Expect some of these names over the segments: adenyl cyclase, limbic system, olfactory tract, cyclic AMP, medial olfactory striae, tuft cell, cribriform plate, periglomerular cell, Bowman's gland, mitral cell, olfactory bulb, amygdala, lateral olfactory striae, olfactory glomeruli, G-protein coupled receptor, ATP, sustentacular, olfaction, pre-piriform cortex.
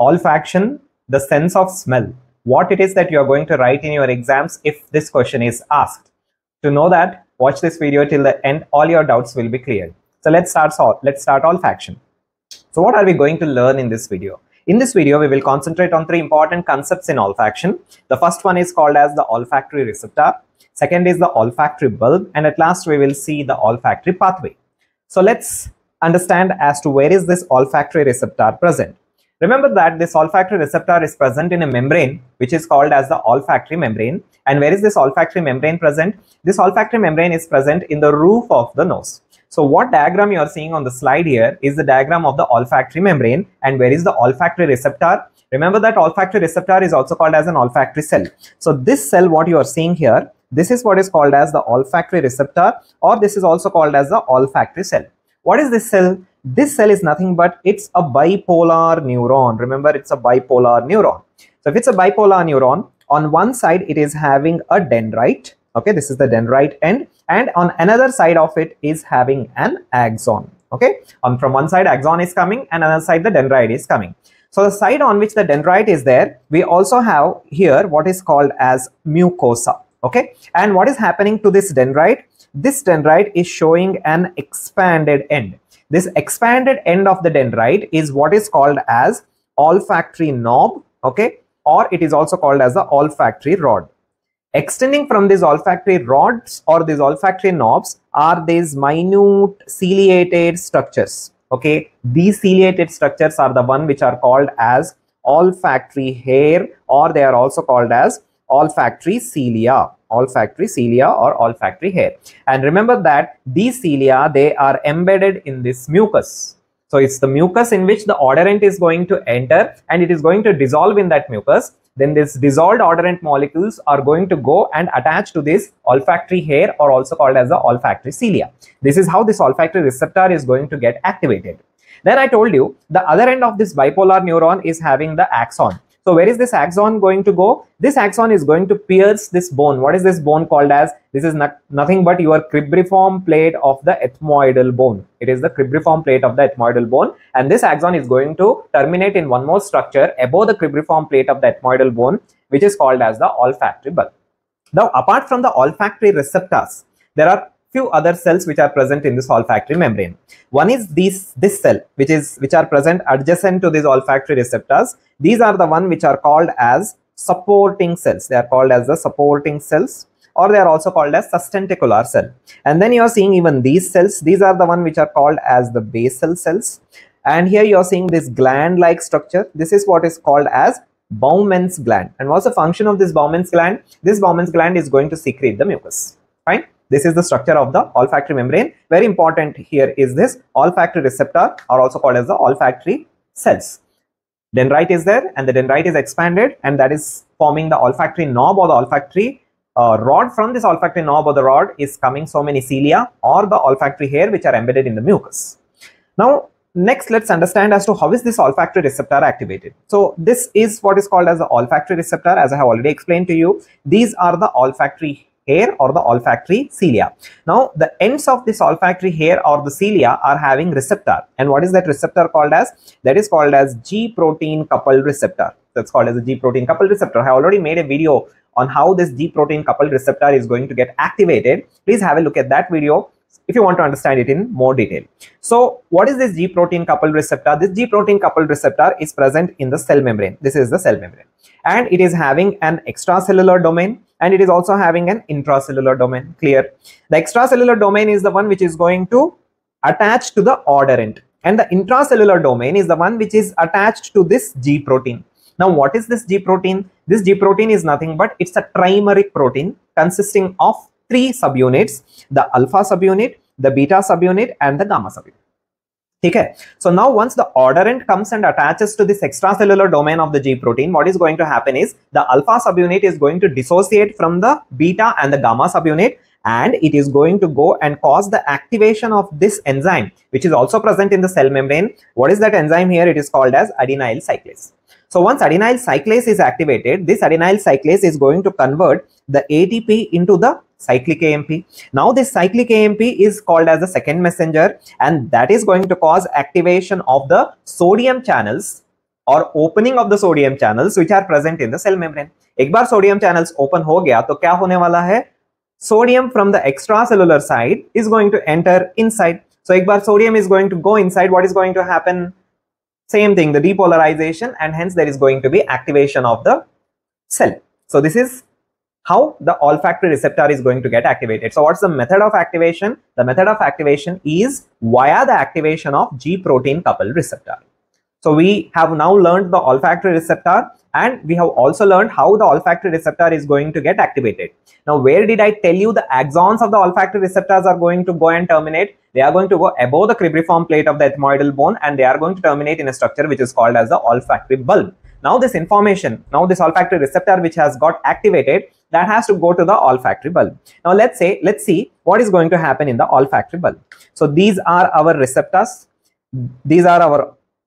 olfaction, the sense of smell, what it is that you are going to write in your exams if this question is asked. To know that, watch this video till the end. All your doubts will be cleared. So let's start olfaction. So what are we going to learn in this video? In this video, we will concentrate on three important concepts in olfaction. The first one is called as the olfactory receptor. Second is the olfactory bulb. And at last, we will see the olfactory pathway. So let's understand as to where is this olfactory receptor present. Remember that this olfactory receptor is present in a membrane which is called as the olfactory membrane. And where is this olfactory membrane present? This olfactory membrane is present in the roof of the nose. So what diagram you are seeing on the slide here is the diagram of the olfactory membrane, and where is the olfactory receptor? Remember that olfactory receptor is also called as an olfactory cell. So this cell what you are seeing here, this is what is called as the olfactory receptor, or this is also called as the olfactory cell. What is this cell? This cell is nothing but it's a bipolar neuron. Remember, it's a bipolar neuron. So if it's a bipolar neuron, on one side it is having a dendrite. Okay, this is the dendrite end, and on another side of it is having an axon. Okay, from one side axon is coming, and another side the dendrite is coming. So the side on which the dendrite is there, we also have here what is called as mucosa. Okay, and what is happening to this dendrite? This dendrite is showing an expanded end. This expanded end of the dendrite is what is called as olfactory knob, okay, or it is also called as the olfactory rod. Extending from these olfactory rods or these olfactory knobs are these minute ciliated structures, okay. These ciliated structures are the one which are called as olfactory hair, or they are also called as olfactory cilia or olfactory hair. And remember that these cilia, they are embedded in this mucus. So it's the mucus in which the odorant is going to enter, and it is going to dissolve in that mucus. Then these dissolved odorant molecules are going to go and attach to this olfactory hair, or also called as the olfactory cilia. This is how this olfactory receptor is going to get activated. Then I told you the other end of this bipolar neuron is having the axon. So where is this axon going to go? This axon is going to pierce this bone. What is this bone called as? This is nothing but your cribriform plate of the ethmoidal bone. It is the cribriform plate of the ethmoidal bone. And this axon is going to terminate in one more structure above the cribriform plate of the ethmoidal bone, which is called as the olfactory bulb. Now, apart from the olfactory receptors, there are few other cells which are present in this olfactory membrane. One is this cell which are present adjacent to these olfactory receptors. These are the one which are called as supporting cells. They are called as the supporting cells, or they are also called as sustentacular cell. And then you are seeing even these cells. These are the one which are called as the basal cells. And here you are seeing this gland like structure. This is what is called as Bowman's gland. And what's the function of this Bowman's gland? This Bowman's gland is going to secrete the mucus. Fine. This is the structure of the olfactory membrane. Very important here is this olfactory receptor, or also called as the olfactory cells. Dendrite is there, and the dendrite is expanded, and that is forming the olfactory knob or the olfactory rod. From this olfactory knob or the rod is coming so many cilia or the olfactory hair which are embedded in the mucus. Now, next let's understand as to how is this olfactory receptor activated. So this is what is called as the olfactory receptor, as I have already explained to you. These are the olfactory hair or the olfactory cilia. Now the ends of this olfactory hair or the cilia are having receptor, and what is that receptor called as? That is called as G-protein coupled receptor. That's called as a G-protein coupled receptor. I already made a video on how this G-protein coupled receptor is going to get activated. Please have a look at that video if you want to understand it in more detail. So what is this G-protein coupled receptor? This G-protein coupled receptor is present in the cell membrane. This is the cell membrane, and it is having an extracellular domain, and it is also having an intracellular domain. Clear? The extracellular domain is the one which is going to attach to the odorant, and the intracellular domain is the one which is attached to this G protein. Now, what is this G protein? This G protein is nothing but it's a trimeric protein consisting of three subunits: the alpha subunit, the beta subunit, and the gamma subunit. Okay. So now once the odorant comes and attaches to this extracellular domain of the G protein, what is going to happen is the alpha subunit is going to dissociate from the beta and the gamma subunit, and it is going to go and cause the activation of this enzyme which is also present in the cell membrane. What is that enzyme here? It is called as adenyl cyclase. So once adenyl cyclase is activated, this adenyl cyclase is going to convert the ATP into the cyclic AMP. Now this cyclic AMP is called as the second messenger, and that is going to cause activation of the sodium channels और opening of the sodium channels which are present in the cell membrane. एक बार sodium channels open हो गया तो क्या होने वाला है, sodium from the extracellular side is going to enter inside. So एक बार sodium is going to go inside, what is going to happen, same thing, the depolarization, and hence there is going to be activation of the cell. So this is how the olfactory receptor is going to get activated. So what's the method of activation? The method of activation is via the activation of G-protein coupled receptor. So we have now learned the olfactory receptor, and we have also learned how the olfactory receptor is going to get activated. Now, where did I tell you the axons of the olfactory receptors are going to go and terminate? They are going to go above the cribriform plate of the ethmoidal bone, and they are going to terminate in a structure which is called as the olfactory bulb. Now this information, now this olfactory receptor which has got activated, that has to go to the olfactory bulb. Now let's see what is going to happen in the olfactory bulb. So these are our receptors, these are our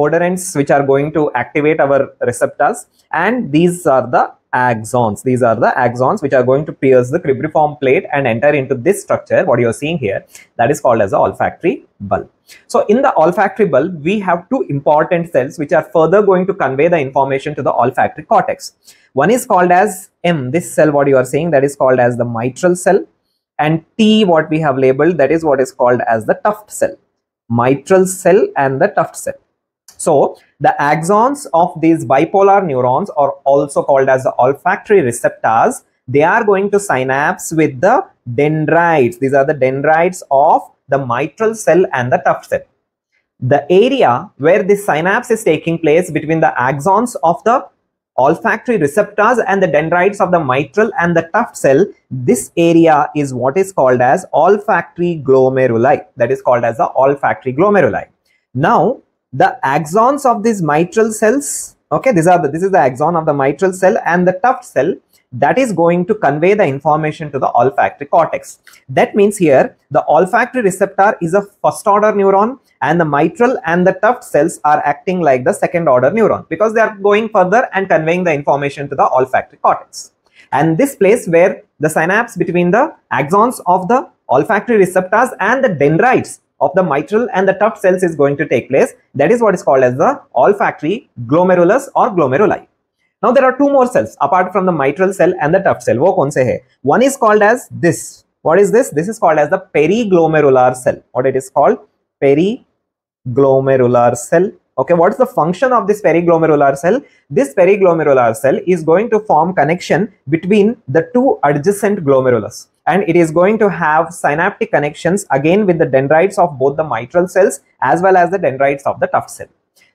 odorants which are going to activate our receptors, and these are the axons. These are the axons which are going to pierce the cribriform plate and enter into this structure, what you are seeing here, that is called as the olfactory bulb. So in the olfactory bulb, we have two important cells which are further going to convey the information to the olfactory cortex. One is called as M, this cell what you are seeing, that is called as the mitral cell, and T what we have labeled, that is what is called as the tuft cell. Mitral cell and the tuft cell. So the axons of these bipolar neurons are also called as the olfactory receptors. They are going to synapse with the dendrites. These are the dendrites of the mitral cell and the tuft cell. The area where this synapse is taking place between the axons of the olfactory receptors and the dendrites of the mitral and the tuft cell, this area is what is called as olfactory glomeruli. That is called as the olfactory glomeruli. Now, the axons of these mitral cells, okay, this is the axon of the mitral cell and the tuft cell, that is going to convey the information to the olfactory cortex. That means here the olfactory receptor is a first order neuron, and the mitral and the tuft cells are acting like the second order neuron, because they are going further and conveying the information to the olfactory cortex. And this place where the synapse between the axons of the olfactory receptors and the dendrites of the mitral and the tuft cells is going to take place, that is what is called as the olfactory glomerulus or glomeruli. Now there are two more cells apart from the mitral cell and the tuft cell. Wo kaun se hai? One is called as this. What is this? This is called as the periglomerular cell. What it is called? Periglomerular cell. Okay, what is the function of this periglomerular cell? This periglomerular cell is going to form connection between the two adjacent glomerulus, and it is going to have synaptic connections again with the dendrites of both the mitral cells as well as the dendrites of the tuft cell.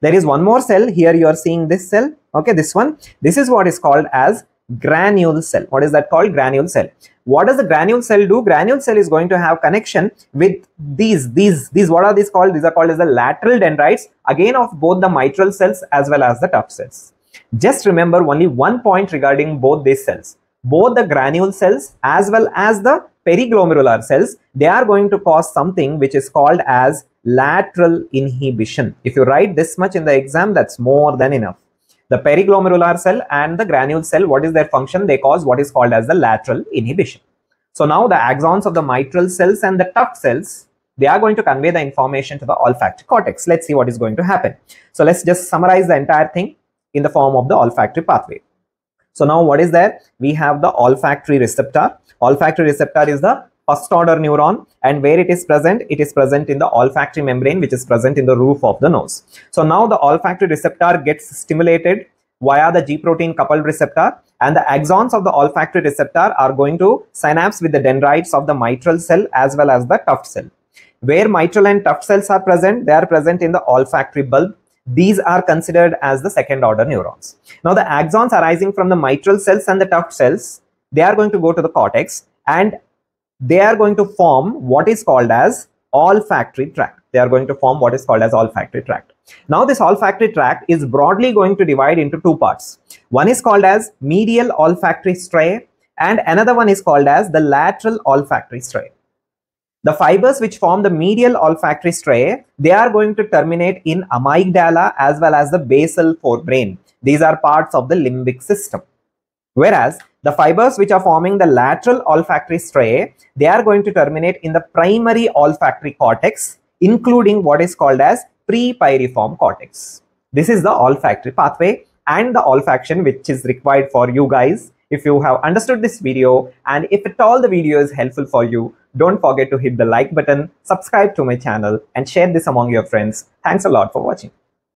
There is one more cell here, you are seeing this cell, okay, this one, this is what is called as granule cell. What is that called? Granule cell. What does the granule cell do? Granule cell is going to have connection with these, what are these called? These are called as the lateral dendrites, again of both the mitral cells as well as the tuft cells. Just remember only one point regarding both these cells. Both the granule cells as well as the periglomerular cells, they are going to cause something which is called as lateral inhibition. If you write this much in the exam, that's more than enough. The periglomerular cell and the granule cell, what is their function? They cause what is called as the lateral inhibition. So now the axons of the mitral cells and the tuft cells, they are going to convey the information to the olfactory cortex. Let's see what is going to happen. So let's just summarize the entire thing in the form of the olfactory pathway. So now what is there? We have the olfactory receptor. Olfactory receptor is the first order neuron, and where it is present in the olfactory membrane, which is present in the roof of the nose. So now the olfactory receptor gets stimulated via the G-protein coupled receptor, and the axons of the olfactory receptor are going to synapse with the dendrites of the mitral cell as well as the tuft cell. Where mitral and tuft cells are present, they are present in the olfactory bulb. These are considered as the second order neurons. Now the axons arising from the mitral cells and the tuft cells, they are going to go to the cortex, and they are going to form what is called as olfactory tract. They are going to form what is called as olfactory tract. Now this olfactory tract is broadly going to divide into two parts. One is called as medial olfactory striae, and another one is called as the lateral olfactory striae. The fibers which form the medial olfactory striae, they are going to terminate in amygdala as well as the basal forebrain. These are parts of the limbic system. Whereas the fibers which are forming the lateral olfactory striae, they are going to terminate in the primary olfactory cortex, including what is called as pre-piriform cortex. This is the olfactory pathway and the olfaction which is required for you guys. If you have understood this video and if at all the video is helpful for you, don't forget to hit the like button, subscribe to my channel and share this among your friends. Thanks a lot for watching.